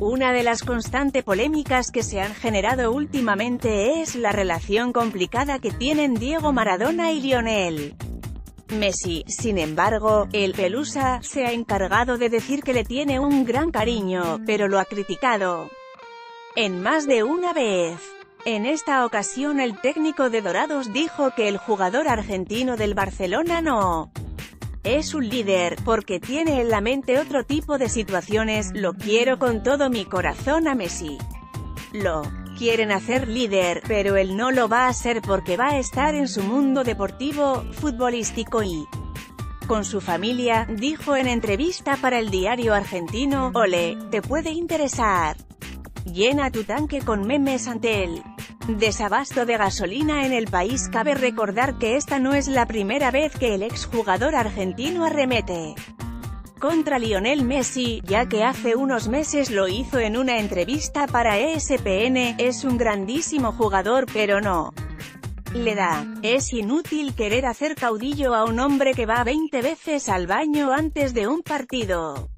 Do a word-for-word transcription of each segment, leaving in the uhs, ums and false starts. Una de las constantes polémicas que se han generado últimamente es la relación complicada que tienen Diego Maradona y Lionel Messi. Sin embargo, el Pelusa se ha encargado de decir que le tiene un gran cariño, pero lo ha criticado en más de una vez. En esta ocasión el técnico de Dorados dijo que el jugador argentino del Barcelona no es un líder, porque tiene en la mente otro tipo de situaciones. Lo quiero con todo mi corazón a Messi. Lo quieren hacer líder, pero él no lo va a ser porque va a estar en su mundo deportivo, futbolístico y con su familia, dijo en entrevista para el diario argentino Olé. Te puede interesar. Llena tu tanque con memes ante él. Desabasto de gasolina en el país. Cabe recordar que esta no es la primera vez que el exjugador argentino arremete contra Lionel Messi, ya que hace unos meses lo hizo en una entrevista para E S P N. Es un grandísimo jugador, pero no le da. Es inútil querer hacer caudillo a un hombre que va veinte veces al baño antes de un partido.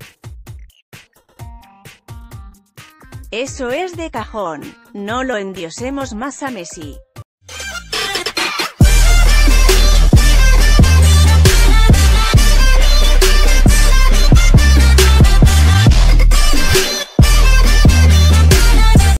Eso es de cajón. No lo endiosemos más a Messi.